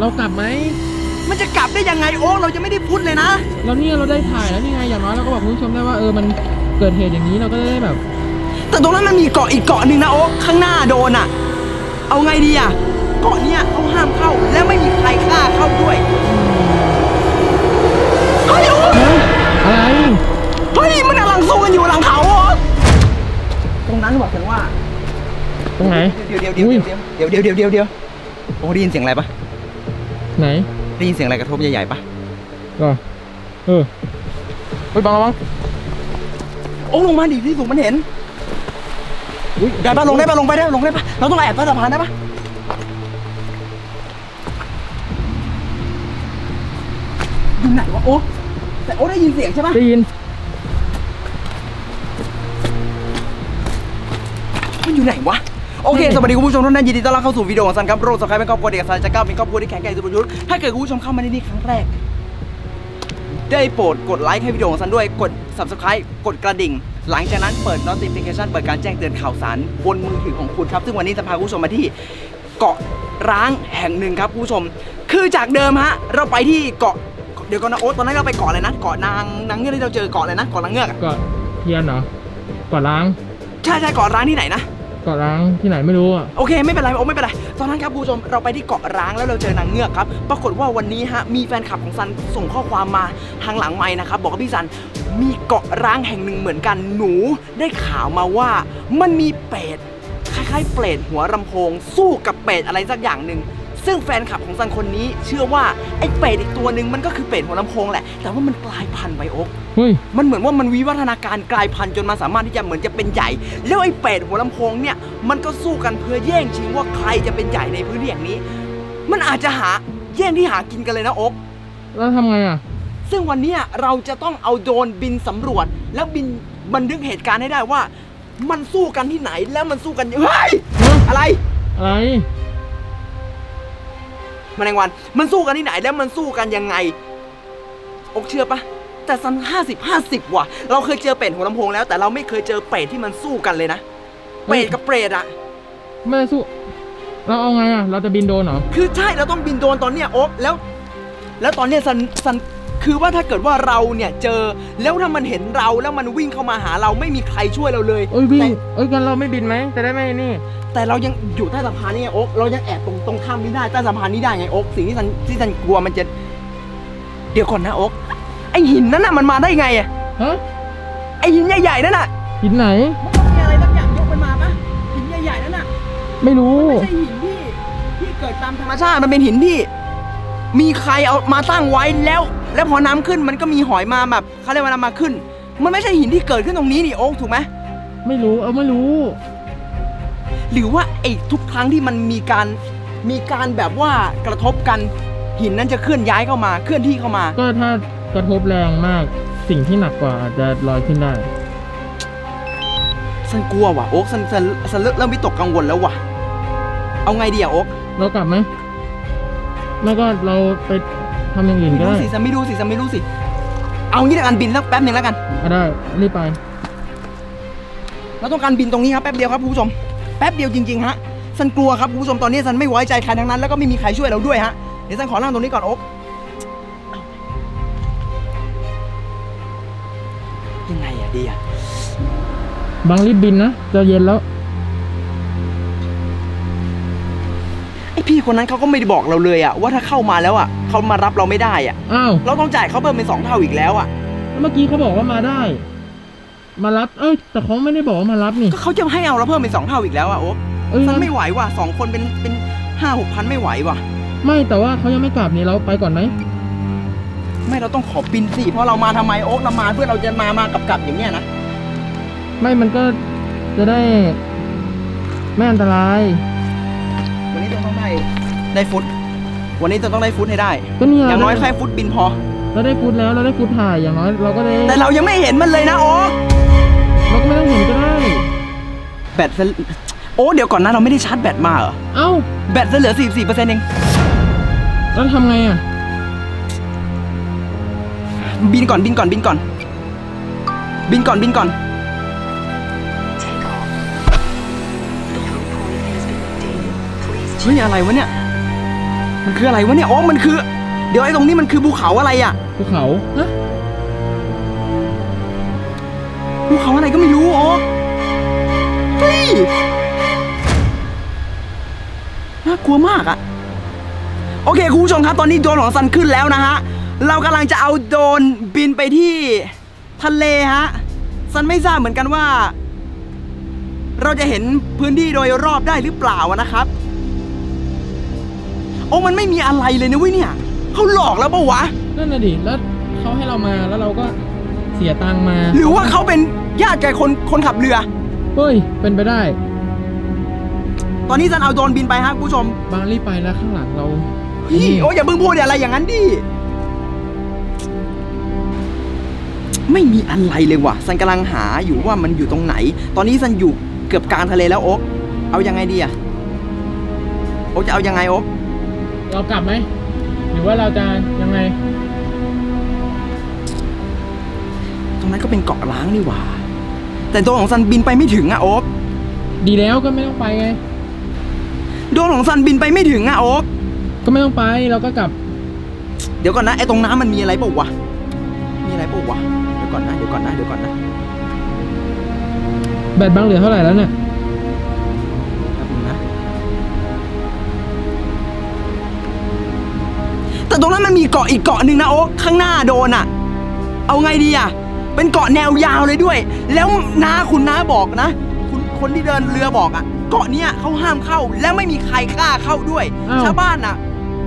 เรากลับไหมมันจะกลับได้ยังไงโอ๊คเราจะไม่ได้พูดเลยนะแล้วเนี่ยเราได้ถ่ายแล้วนี่ไงอย่างน้อยเราก็บอกคุณผู้ชมได้ว่ามันเกิดเหตุอย่างนี้เราก็ได้แบบแต่ตรงนั้นมันมีเกาะอีกเกาะหนึ่งนะโอ๊คข้างหน้าโดนอ่ะเอาไงดีอ่ะเกาะเนี้ยเขาห้ามเข้าและไม่มีใครกล้าเข้าด้วยเฮ้ยโอ๊คอะไรเฮ้ยมันกำลังสู้กันอยู่หลังเขาโอ๊คตรงนั้นบอกฉันว่าตรงไหนเดี๋ยวโอ้ได้ยินเสียงอะไรปะไหนได้ยินเสียงอะไรกระทบใหญ่ๆปะก็เฮ้ยบังระวังโอ้ลงมาดิที่สูงมันเห็นได้ปะลงได้ปะเราต้องแอบใต้สะพานได้ปะอยู่ไหนวะโอ้แต่โอ้ได้ยินเสียงใช่ปะได้ยินมันอยู่ไหนวะโอเคสวัสดีคุณผู้ชมทุกท่านยินดีต้อนรับเข้าสู่วิดีโอของซันครับโรดสกายเป็นครอบครัวเด็กสายจะก้าวเป็นครอบครัวที่แข็งแกร่งสุดยอดถ้าเกิดคุณผู้ชมเข้ามาในนี้ครั้งแรกได้โปรดกดไลค์ให้วิดีโอของซันด้วยกด Subscribe กดกระดิ่งหลังจากนั้นเปิด Notification เปิดการแจ้งเตือนข่าวสารบนมือถือของคุณครับซึ่งวันนี้จะพาคุณผู้ชมมาที่เกาะร้างแห่งหนึ่งครับคุณผู้ชมคือจากเดิมฮะเราไปที่เกาะเดี๋ยวก่อนนะโอ๊ตตอนนั้นเราไปเกาะอะไรนะเกาะนางเงือกที่เราเจอเกาะอะไรนะเกาะนางเงือกเกาะเฮียนเหรอเกาะร้างใช่เกาะร้างที่ไหนนะเกาะร้างที่ไหนไม่รู้อ่ะโอเคไม่เป็นไรโอ้ไม่เป็นไรตอนนั้นครับคุณผู้ชมเราไปที่เกาะร้างแล้วเราเจอนางเงือกครับปรากฏว่าวันนี้ฮะมีแฟนคลับของซันส่งข้อความมาทางหลังไมค์นะครับบอกว่าพี่ซันมีเกาะร้างแห่งหนึ่งเหมือนกันหนูได้ข่าวมาว่ามันมีเปรตคล้ายๆเปรตหัวลำโพงสู้กับเปรตอะไรสักอย่างหนึ่งซึ่งแฟนคลับของซันคนนี้เชื่อว่าไอ้เปรตอีกตัวหนึ่งมันก็คือเปรตหัวลำโพงแหละแต่ว่ามันกลายพันธุ์ไปโอ๊คมันเหมือนว่ามันวิวัฒนาการกลายพันธุ์จนมาสามารถที่จะเหมือนจะเป็นใหญ่แล้วไอ้เปรตหัวลำโพงเนี่ยมันก็สู้กันเพื่อแย่งชิงว่าใครจะเป็นใหญ่ในพื้นที่อย่างนี้มันอาจจะหาแย่งที่หากินกันเลยนะโอ๊คแล้วทำไงอ่ะซึ่งวันนี้เราจะต้องเอาโดรนบินสำรวจแล้วบินบันทึกเหตุการณ์ให้ได้ว่ามันสู้กันที่ไหนแล้วมันสู้กันเฮ้ยอะไรแมลงวันมันสู้กันที่ไหนแล้วมันสู้กันยังไงโอ๊คเชื่อปะแต่ซัน50-50ว่ะเราเคยเจอเป็ดหัวลำโพงแล้วแต่เราไม่เคยเจอเป็ดที่มันสู้กันเลยนะเป็ดกับเป็ดอะไม่สู้เราเอาไงอะเราจะบินโดนเหรอคือใช่เราต้องบินโดนตอนเนี้ยโอ๊คแล้วตอนเนี้ยซันคือว่าถ้าเกิดว่าเราเนี่ยเจอแล้วถ้ามันเห็นเราแล้วมันวิ่งเข้ามาหาเราไม่มีใครช่วยเราเลยงั้นเราไม่บินไหมจะได้ไหมนี่แต่เรายังอยู่ใต้สะพานนี่ไงโอ๊คเรายังแอบตรงข้ามนี้ได้ใต้สะพานนี้ได้ไงโอ๊คสิ่งที่ซันกลัวมันจะเดี๋ยวก่อนนะโอ๊คไอหินนั่นน่ะมันมาได้ไงอ่ะฮะไอหินใหญ่ๆนั่นน่ะหินไหนมันมีอะไรบางอย่างยกมันมาปะหินใหญ่ๆนั่นน่ะไม่รู้มันไม่ใช่หินที่เกิดตามธรรมชาติมันเป็นหินที่มีใครเอามาตั้งไว้แล้วพอน้ำขึ้นมันก็มีหอยมาแบบเขาเรียกว่าน้ำมาขึ้นมันไม่ใช่หินที่เกิดขึ้นตรงนี้นี่โอ๊คถูกไหมไม่รู้หรือว่าไอ้ทุกครั้งที่มันมีการแบบว่ากระทบกันหินนั้นจะเคลื่อนย้ายเข้ามาเคลื่อนที่เข้ามาก็ถ้ากระทบแรงมากสิ่งที่หนักกว่าจะลอยขึ้นได้ฉันกลัวว่ะโอ๊คฉันเริ่มวิตกกังวลแล้วว่ะเอาไงดีอะโอ๊คเรากลับไหมแล้วก็เราไปทำอย่างอื่นก็ได้ไม่รู้สิเอางี้เดี๋ยวการบินสักแป๊บหนึ่งแล้วกันได้รีบไปเราต้องการบินตรงนี้ครับแป๊บเดียวครับผู้ชมแป๊บเดียวจริงๆฮะซันกลัวครับคุณผู้ชมตอนนี้ซันไม่ไว้ใจใครทั้งนั้นแล้วก็ไม่มีใครช่วยเราด้วยฮะเดี๋ยวซันขอนั่งตรงนี้ก่อนโอ๊คยังไงอะดีอะบังรีบบินนะจะเย็นแล้วไอพี่คนนั้นเขาก็ไม่ได้บอกเราเลยอะว่าถ้าเข้ามาแล้วอะเขามารับเราไม่ได้อะเราต้องจ่ายเขาเพิ่มเป็น2 เท่าอีกแล้วอะเมื่อกี้เขาบอกว่ามาได้มารับแต่เขาไม่ได้บอกว่ามารับนี่ก็เขาจะให้เราเพิ่มเป็น2 เท่าอีกแล้วอ่ะโอ๊คซันไม่ไหวว่ะ2 คนเป็น5-6 พันไม่ไหวว่ะไม่แต่ว่าเขายังไม่กลับนี่เราไปก่อนไหมไม่เราต้องขอบินสิเพราะเรามาทำไมโอ๊คเรามาเพื่อเราจะมากลับอย่างเงี้ยนะไม่มันก็จะได้ไม่อันตรายวันนี้ต้องได้ฟุตวันนี้ต้องได้ฟุตให้ได้อย่างน้อยแค่ฟุตบินพอเราได้ฟุตแล้วเราได้ฟุตถ่ายอย่างน้อยเราก็ได้แต่เรายังไม่เห็นมันเลยนะโอ๊คเราก็ไม่ต้องเห็นก็ได้แบตโอ้เดี๋ยวก่อนนะเราไม่ได้ชาร์จแบตมาเหรอเอ้าแบตเหลือ 44% เองแล้วทำไงอ่ะบินก่อนนี่อะไรวะเนี่ย มันคืออะไรวะเนี่ยอ๋อมันคือเดี๋ยวไอ้ตรงนี้มันคือภูเขาอะไรอ่ะภูเขาฮะภูเขาอะไรก็ไม่รู้อ๋อเฮ้ยน่ากลัวมากอ่ะโอเคคุณผู้ชมครับตอนนี้โดรนของซันขึ้นแล้วนะฮะเรากำลังจะเอาโดรนบินไปที่ทะเลฮะซันไม่ทราบเหมือนกันว่าเราจะเห็นพื้นที่โดยรอบได้หรือเปล่านะครับโอ้มันไม่มีอะไรเลยนะเว้ยเนี่ยเขาหลอกแล้วปะวะนั่นน่ะดิแล้วเขาให้เรามาแล้วเราก็เสียตังค์มาหรือว่าเขาเป็นญาติกับคนขับเรือเฮ้ยเป็นไปได้ตอนนี้ซันเอาโดรนบินไปฮะคุณผู้ชมบางรีบไปแล้วข้างหลังเราพี่โอ้ยอย่าเพิ่งพูดอะไรอย่างนั้นดิไม่มีอะไรเลยว่ะซันกำลังหาอยู่ว่ามันอยู่ตรงไหนตอนนี้ซันอยู่เกือบกลางทะเลแล้วโอ๊คเอายังไงดีอะโอ๊คจะเอายังไงโอ๊คเรากลับไหมหรือว่าเราจะยังไงตรงนั้นก็เป็นเกาะล้างนี่ว่ะแต่ตัวของซันบินไปไม่ถึงอะโอ๊คดีแล้วก็ไม่ต้องไปไงโดนของซันบินไปไม่ถึงอะโอ๊คก็ไม่ต้องไปเราก็กลับเดี๋ยวก่อนนะไอ้ตรงน้ำมันมีอะไรเปล่าวะมีอะไรเปล่าวะเดี๋ยวก่อนนะแบตบังเหลือเท่าไหร่แล้วเนี่ยนะแต่ตรงนั้นมันมีเกาะอีกเกาะหนึ่งนะโอ๊คข้างหน้าโดนอะเอาไงดีอะเป็นเกาะแนวยาวเลยด้วยแล้วน้าคุณน้าบอกนะคนที่เดินเรือบอกอะเกาะนี้เขาห้ามเข้าและไม่มีใครกล้าเข้าด้วยชาวบ้านน่ะ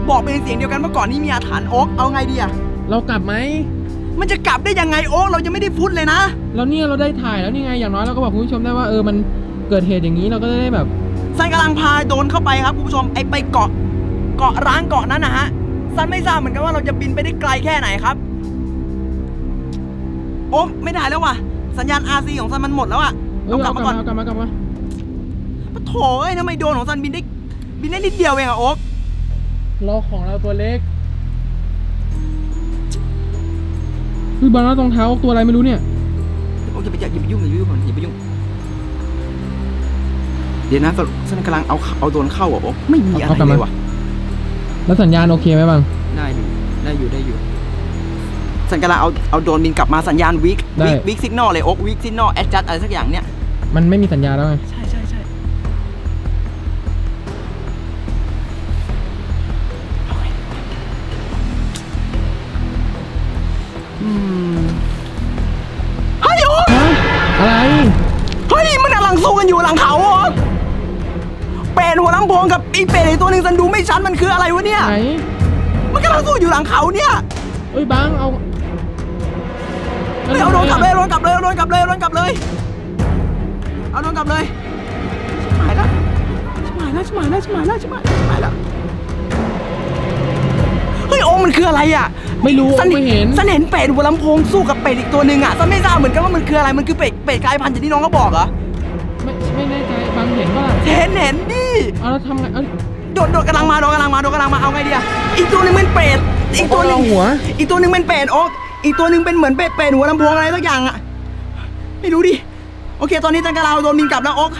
บอกเป็นเสียงเดียวกันว่าเกาะนี้มีอาถรรพ์โอ๊คเอาไงดีอะเรากลับไหมมันจะกลับได้ยังไงโอ๊คเรายังไม่ได้ฟุตเลยนะแล้วเนี่ยเราได้ถ่ายแล้วนี่ไงอย่างน้อยเราก็บอกคุณผู้ชมได้ว่ามันเกิดเหตุอย่างนี้เราก็ได้แบบซันกำลังพาโดนเข้าไปครับคุณผู้ชมไอไปเกาะร้างเกาะนั้นนะฮะซันไม่ทราบเหมือนกันว่าเราจะบินไปได้ไกลแค่ไหนครับโอ๊คไม่ถ่ายแล้วว่ะสัญญาณ RC ของซันมันหมดแล้วอะเอากลับมาก่อนเอากลับมาปะโถเอ้ยทำไมโดนของซันบินได้นิดเดียวเองอะโอ๊คเราของเราตัวเล็กคือบาร์ตรงเท้าตัวอะไรไม่รู้เนี่ยโอ๊คอย่าไปยุ่งเดี๋ยวนะซันกำลังเอาโดนเข้าอะโอ๊คไม่มีอะไรเลยว่ะแล้วสัญญาณโอเคไหมบังได้อยู่สัญญาณเอาโดนบินกลับมาสัญญาณวิกซิกนอลเลยโอ๊ควิกซิกนอลแอดจัดอะไรสักอย่างเนี่ยมันไม่มีสัญญาแล้วไงใช่เฮ้ยโอ๊คอะไรเฮ้ยมันกำลังสู้กันอยู่หลังเขาโอ๊คเป็ดหัวลำโพงกับอีเป็ดอีกตัวหนึ่งซันดูไม่ชัดมันคืออะไรวะเนี่ยมันกำลังสู้อยู่หลังเขาเนี่ยเอ้ยบังเอาโดนกลับเลยเอาโดนกลับเลยชิบหายแล้วเฮ้ยโอ้มันคืออะไรอ่ะไม่รู้ซันเห็นเป็ดหัวลำโพงสู้กับเป็ดอีกตัวหนึ่งอ่ะซันไม่ทราบเหมือนกันว่ามันคืออะไรมันคือเป็ดกลายพันธุ์อย่างที่น้องเขาบอกเหรอไม่แน่ใจบังเห็นป่ะเห็นดิเอาแล้วทำไงโดดกำลังมาเอาไงดีอ่ะอีกตัวหนึ่งเป็นเป็ดอีกตัวหนึ่งเป็นเป็ดโอ๊คอีกตัวหนึ่งเป็นเหมือนเป็ดหัวลำโพงอะไรสักอย่างอ่ะไม่รู้ดิโอเคตอนนี้จังกะลาโดนบินกลับแล้วโอ๊ค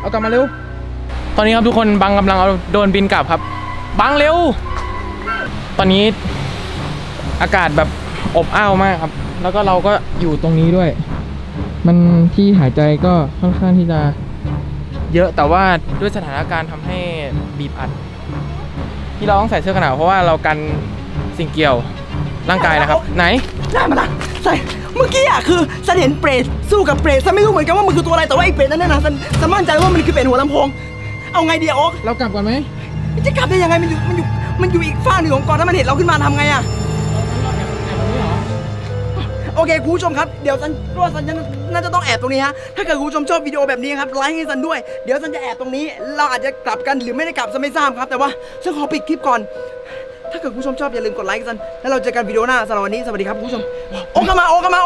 เอากลับมาเร็วตอนนี้ครับทุกคนบังกำลังเอาโดนบินกลับครับบังเร็วตอนนี้อากาศแบบอบอ้าวมากครับแล้วก็เราก็อยู่ตรงนี้ด้วยมันที่หายใจก็ค่อนข้างที่จะเยอะแต่ว่าด้วยสถานการณ์ทำให้บีบอัดที่เราต้องใส่เสื้อกันหนาวเพราะว่าเรากันสิ่งเกี่ยวร่างกายนะครับไหนได้มาละใส่เมื่อกี้อะคือซันเห็นเปรตสู้กับเปรตซันไม่รู้เหมือนกันว่ามันคือตัวอะไรแต่ว่าไอ้เปรตนั่นน่ะซันมั่นใจว่ามันคือเป็ดหัวลำโพงเอาไงเดียโอ๊คเรากลับก่อนไหมจะกลับได้ยังไงมันอยู่อีกฝ้าหนึ่งของเกาะถ้ามันเห็นเราขึ้นมาทำไงอะโอเคคุณผู้ชมครับเดี๋ยวซันน่าจะต้องแอบตรงนี้ฮะถ้าเกิดคุณผู้ชมชอบวิดีโอแบบนี้ครับไลค์ให้ซันด้วยเดี๋ยวซันจะแอบตรงนี้เราอาจจะกลับกันหรือไม่ได้กลับซันไม่ทราบครับแต่ว่าซันขอปิดคลิปก่อนถ้าเกิดคุณผู้ชมชอบอย่าลืมกดไลค์ซันแล้วเราเจอกันวิดีโอหน้าสำหรับวันนี้สวัสดีครับคุณผู้ชมโอ๊คมา